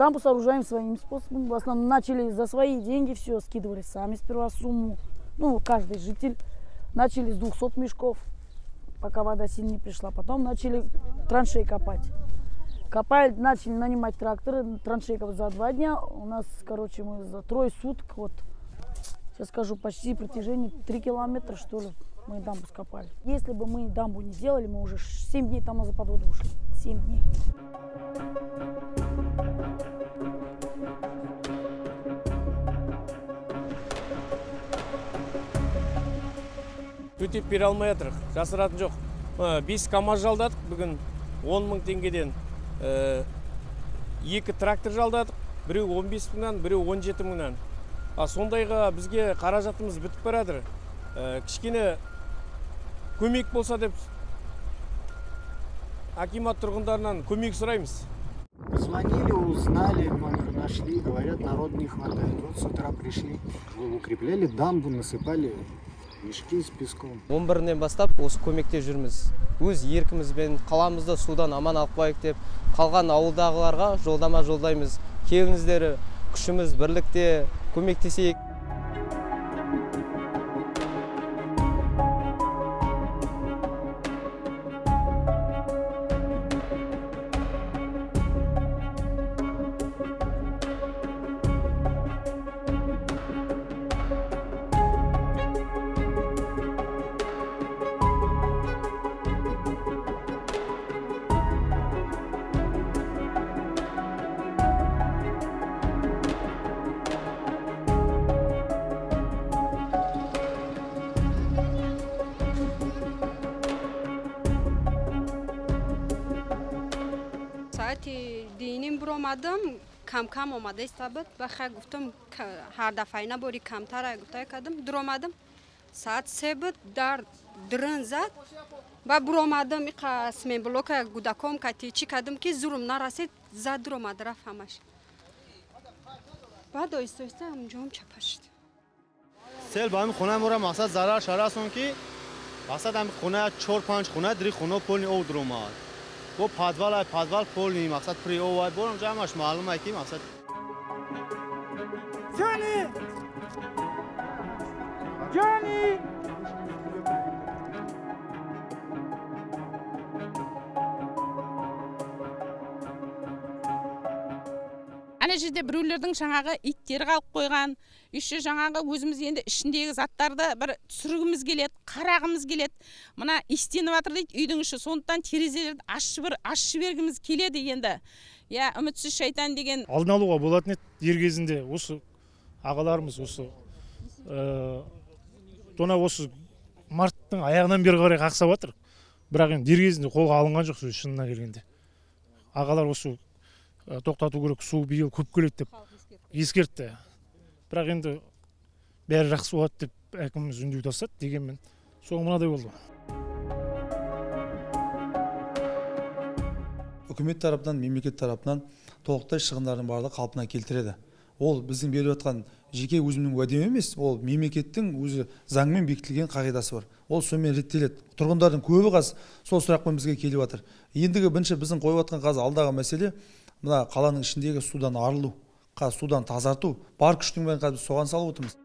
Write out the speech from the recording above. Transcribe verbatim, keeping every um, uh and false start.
Дамбу сооружаем своими способами. В основном начали за свои деньги, все скидывали сами сперва сумму. Ну, каждый житель. Начали с двухсот мешков, пока вода сильно не пришла. Потом начали траншеи копать. Копали, начали нанимать тракторы, траншеи за два дня. У нас, короче, мы за трое суток, вот, сейчас скажу, почти протяжение три километра, что ли, мы дамбу скопали. Если бы мы дамбу не сделали, мы уже семь дней там за подводу ушли. семь дней. Төтеп бере алмай жатырық, жасыратын жоқ. бес камаз жалдадық бүгін он мың теңгеден. екі трактор жалдадық, біреу он бес мыңнан, біреу он жеті мыңнан. Сондайға бізге қаражатымыз бітіп баратыр. Кішкене көмек болса деп акимат тұрғындарынан көмек сұраймыз. Позвонили, узнали, номер нашли, говорят, народ не хватает. Вот с утра пришли, укрепляли дамбу, насыпали мешки с песком. он бірінен бастап осы көмекте жүрміз. Өз еркімізбен қаламызды судан аман алып қояйық деп, қалған ауылдағыларға жолдама жолдаймыз. Келіңіздер, күшіміз бірлікте, көмектесейік. دینیم برام آدم کم کم آماده است باد و خب گفتم هر دفعه نبودی کمتره گفتم کدم درام آدم ساعت سه باد در درن زد و برام آدم میخواست من بلوک گوداکم کتی چی کدم که زورم نرسید زد درام آدرا فهمش بعد دوست دوست همچون چپشت سال باهم خونه مرا ماساد زرار شراسون کی ماساد هم خونه چهار پنج خونه دری خونه پول او درام آد و پادوال پادوال پول نیم مقصد پری اوای بورم جامش معلومه کی مقصد جانی جانی ана жерде біреулердің жаңағы иттер қалып қойған, еще жаңағы өзіміз енді ішіндегі заттарды бір түсіргіміз келеді, қарағымыз келеді. Мына истеніп жатыр дейді үйдің іші, сондықтан терезелерді ашып бір ашып бергіміз келеді енді. Я үмітсіз шайтан деген. Алдын алуға болатын еді ер кезінде осы ағаларымыз осы э тона осы марттың аяғынан бері қарай қақсап жатыр. Бірақ енді ер кезінде қолға алынған жоқ, шынына келгенде. Ағалар осы тоқтату керек, су биыл көп келеді деп ескертті. Бірақ енді бәрі жақсы болады деп әкіміміз үндеу тастады, дегенмен соңы мынадай болды. Үкімет тарапынан, мемлекет тарапынан толықтай шығындардың барлығы қалпына келтіреді. Ол біздің беріп жатқан жеке өзімнің уәдем емес, ол мемлекеттің өзі заңмен бекітілген қағидасы бар. Ол сонымен реттеледі. Тұрғындардың көбі қазір сол сұрақпен бізге келіп жатыр. Ендігі бірінші біздің қойып жатқан қазір алдағы мәселе мына қаланың ішіндегі судан арылу, судан тазарту, бар күштің бәрін қазір соған салып отырмыз.